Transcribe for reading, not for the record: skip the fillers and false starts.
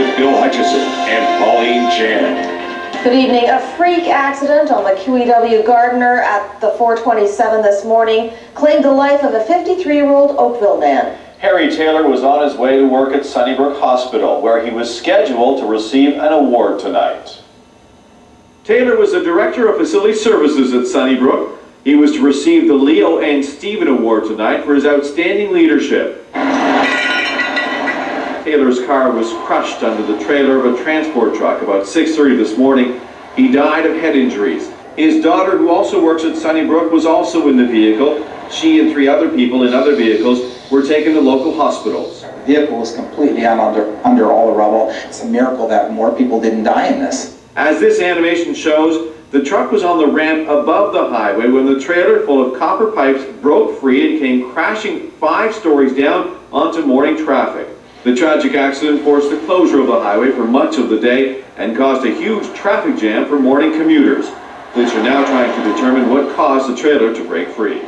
with Bill Hutchison and Pauline Jan. Good evening. A freak accident on the QEW Gardiner at the 427 this morning claimed the life of a 53-year-old Oakville man. Harry Taylor was on his way to work at Sunnybrook Hospital, where he was scheduled to receive an award tonight. Taylor was the Director of Facility Services at Sunnybrook. He was to receive the Leo and Steven award tonight for his outstanding leadership. Taylor's car was crushed under the trailer of a transport truck about 6:30 this morning. He died of head injuries. His daughter, who also works at Sunnybrook, was also in the vehicle. She and three other people in other vehicles were taken to local hospitals. The vehicle was completely out under all the rubble. It's a miracle that more people didn't die in this. As this animation shows, the truck was on the ramp above the highway when the trailer full of copper pipes broke free and came crashing 5 stories down onto morning traffic. The tragic accident forced the closure of the highway for much of the day and caused a huge traffic jam for morning commuters. Police are now trying to determine what caused the trailer to break free.